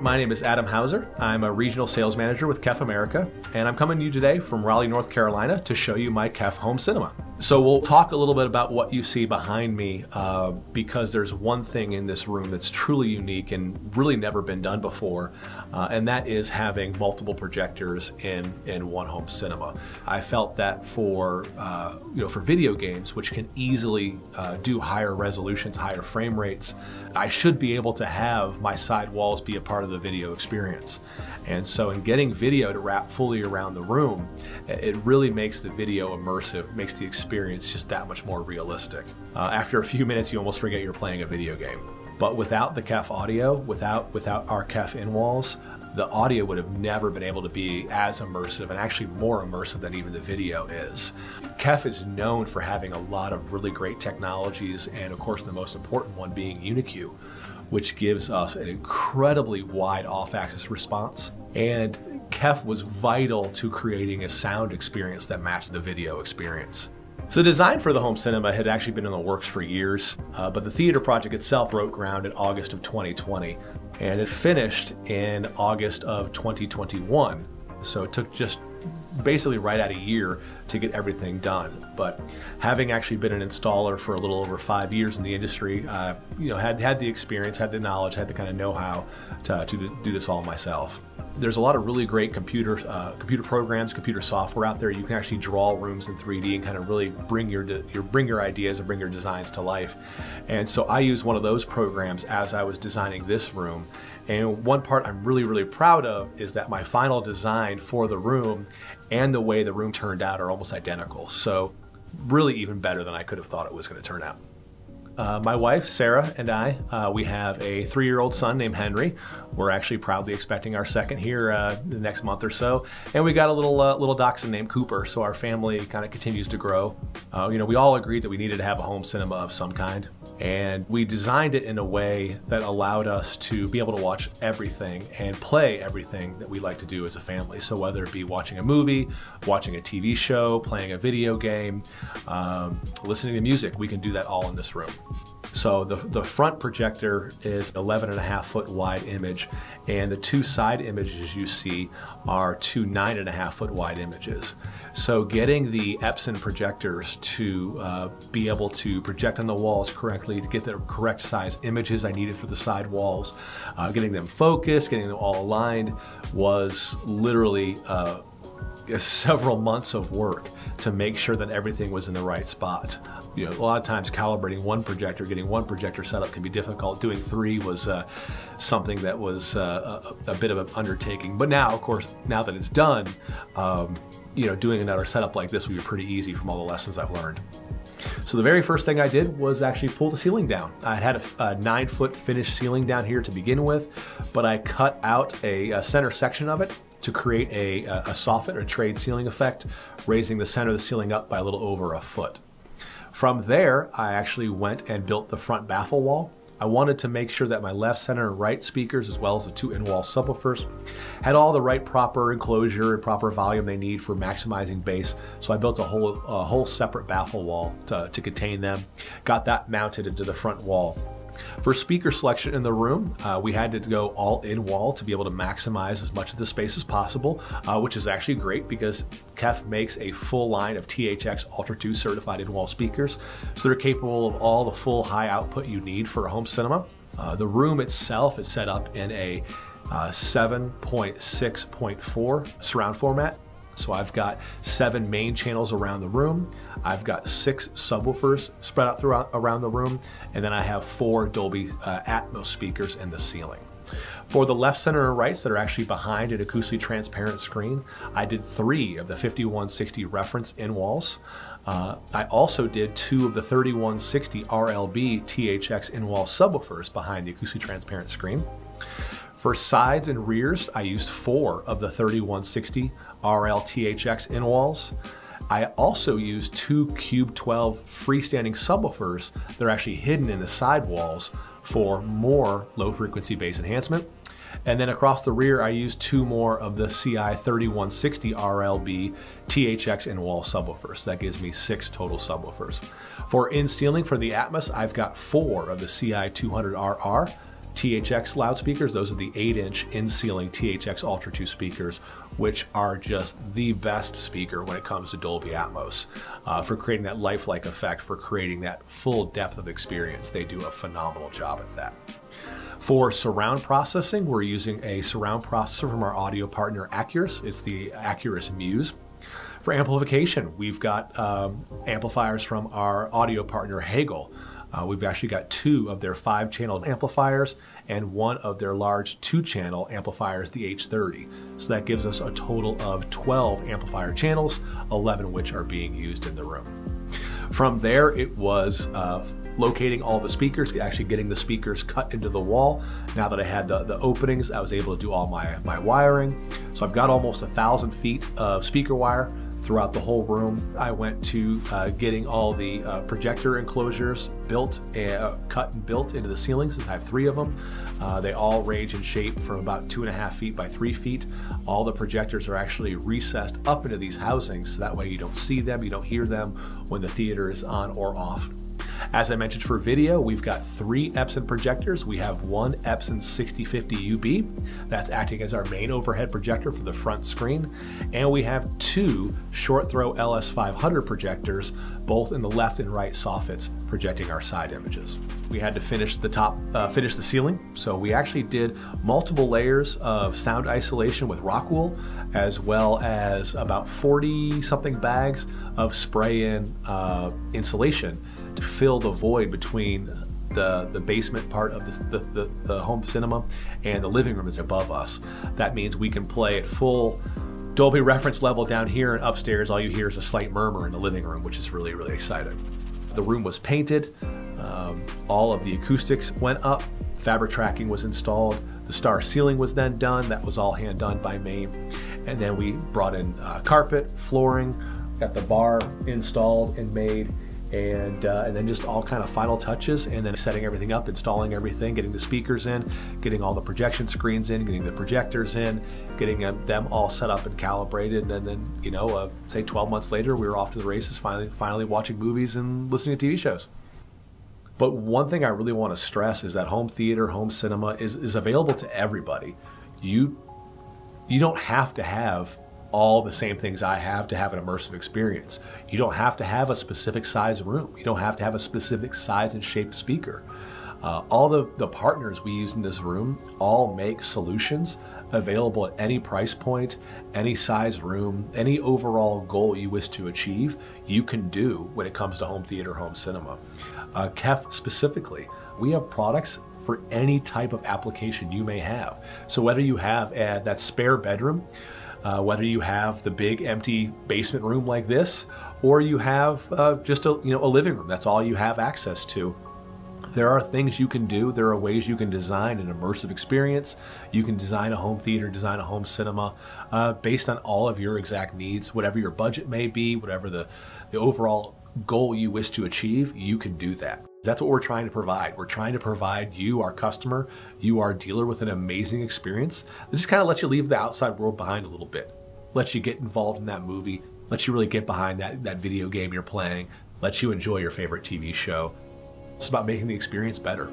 My name is Adam Hauser. I'm a regional sales manager with KEF America, and I'm coming to you today from Raleigh, North Carolina to show you my KEF home cinema. So we'll talk a little bit about what you see behind me because there's one thing in this room that's truly unique and really never been done before, and that is having multiple projectors in one home cinema. I felt that for, for video games, which can easily do higher resolutions, higher frame rates, I should be able to have my side walls be a part of the video experience. And so in getting video to wrap fully around the room, it really makes the video immersive, makes the experience just that much more realistic. After a few minutes, you almost forget you're playing a video game. But without the KEF audio, without our KEF in-walls, the audio would have never been able to be as immersive, and actually more immersive than even the video is. KEF is known for having a lot of really great technologies, and of course the most important one being Uni-Q, which gives us an incredibly wide off-axis response. And KEF was vital to creating a sound experience that matched the video experience. So design for the home cinema had actually been in the works for years, but the theater project itself broke ground in August of 2020, and it finished in August of 2021. So it took just basically right at a year to get everything done. But having actually been an installer for a little over 5 years in the industry, had the experience, had the knowledge, had the kind of know-how to do this all myself. There's a lot of really great computer programs, computer software out there. You can actually draw rooms in 3D and kind of really bring your ideas and bring your designs to life. And so I used one of those programs as I was designing this room. And one part I'm really, really proud of is that my final design for the room and the way the room turned out are almost identical. So really even better than I could have thought it was going to turn out. My wife, Sarah, and I, we have a 3-year-old son named Henry. We're actually proudly expecting our second here the next month or so. And we got a little dachshund named Cooper, so our family kind of continues to grow. We all agreed that we needed to have a home cinema of some kind. And we designed it in a way that allowed us to be able to watch everything and play everything that we like to do as a family. So whether it be watching a movie, watching a TV show, playing a video game, listening to music, we can do that all in this room. So the front projector is 11.5-foot wide image, and the two side images you see are two 9.5-foot wide images. So getting the Epson projectors to be able to project on the walls correctly, to get the correct size images I needed for the side walls, getting them focused, getting them all aligned was literally several months of work to make sure that everything was in the right spot. A lot of times calibrating one projector, getting one projector set up can be difficult. Doing three was something that was a bit of an undertaking. But now, of course, now that it's done, doing another setup like this would be pretty easy from all the lessons I've learned. So the very first thing I did was actually pull the ceiling down. I had a 9-foot finished ceiling down here to begin with, but I cut out a center section of it to create a soffit or trade ceiling effect, raising the center of the ceiling up by a little over a foot. From there, I actually went and built the front baffle wall. I wanted to make sure that my left, center, and right speakers, as well as the two in-wall subwoofers, had all the right proper enclosure and proper volume they need for maximizing bass. So I built a whole separate baffle wall to contain them, got that mounted into the front wall. For speaker selection in the room, we had to go all in-wall to be able to maximize as much of the space as possible, which is actually great because KEF makes a full line of THX Ultra 2 certified in-wall speakers, so they're capable of all the full high output you need for a home cinema. The room itself is set up in a 7.6.4 surround format. So I've got 7 main channels around the room, I've got 6 subwoofers spread out around the room, and then I have 4 Dolby Atmos speakers in the ceiling. For the left, center, and rights that are actually behind an acoustically transparent screen, I did 3 of the 5160 reference in-walls. I also did 2 of the 3160 RLB THX in-wall subwoofers behind the acoustically transparent screen. For sides and rears, I used 4 of the 3160 RLTHX in-walls. I also used 2 Cube 12 freestanding subwoofers that are actually hidden in the side walls for more low frequency bass enhancement. And then across the rear, I used two more of the CI3160 RLB THX in-wall subwoofers. That gives me 6 total subwoofers. For in-ceiling for the Atmos, I've got 4 of the CI200RR THX loudspeakers. Those are the 8-inch in-ceiling THX Ultra 2 speakers, which are just the best speaker when it comes to Dolby Atmos. For creating that lifelike effect, for creating that full depth of experience, they do a phenomenal job at that. For surround processing, we're using a surround processor from our audio partner Acurus. It's the Acurus Muse. For amplification, we've got amplifiers from our audio partner Hegel. We've actually got 2 of their 5-channel amplifiers and 1 of their large 2-channel amplifiers, the H30. So that gives us a total of 12 amplifier channels, 11 of which are being used in the room. From there, it was locating all the speakers, actually getting the speakers cut into the wall. Now that I had the openings, I was able to do all my wiring. So I've got almost 1,000 feet of speaker wire throughout the whole room. I went to getting all the projector enclosures built, cut and built into the ceiling, since I have 3 of them. They all range in shape from about 2.5 feet by 3 feet. All the projectors are actually recessed up into these housings, so that way you don't see them, you don't hear them when the theater is on or off. As I mentioned, for video, we've got 3 Epson projectors. We have 1 Epson 6050 UB. That's acting as our main overhead projector for the front screen. And we have 2 short throw LS500 projectors, both in the left and right soffits, projecting our side images. We had to finish the ceiling. So we actually did multiple layers of sound isolation with rock wool, as well as about 40 something bags of spray in insulation to fill the void between the basement part of the home cinema and the living room is above us. That means we can play at full Dolby reference level down here, and upstairs all you hear is a slight murmur in the living room, which is really, really exciting. The room was painted, all of the acoustics went up, fabric tracking was installed, the star ceiling was then done, that was all hand done by me, and then we brought in carpet, flooring, got the bar installed and made, and then just all kind of final touches, and then setting everything up, installing everything, getting the speakers in, getting all the projection screens in, getting the projectors in, getting them all set up and calibrated, and then, you know, say 12 months later, we were off to the races, finally watching movies and listening to TV shows. But one thing I really want to stress is that home theater, home cinema is available to everybody. You don't have to have all the same things I have to have an immersive experience. You don't have to have a specific size room. You don't have to have a specific size and shaped speaker. All the partners we use in this room all make solutions available at any price point, any size room, any overall goal you wish to achieve, you can do when it comes to home theater, home cinema. KEF specifically, we have products for any type of application you may have. So whether you have that spare bedroom, whether you have the big empty basement room like this, or you have just a living room, that's all you have access to. There are things you can do. There are ways you can design an immersive experience. You can design a home theater, design a home cinema based on all of your exact needs, whatever your budget may be, whatever the overall goal you wish to achieve, you can do that. That's what we're trying to provide. We're trying to provide you, our customer, you, our dealer, with an amazing experience that just kind of lets you leave the outside world behind a little bit, lets you get involved in that movie, lets you really get behind that video game you're playing, lets you enjoy your favorite TV show. It's about making the experience better.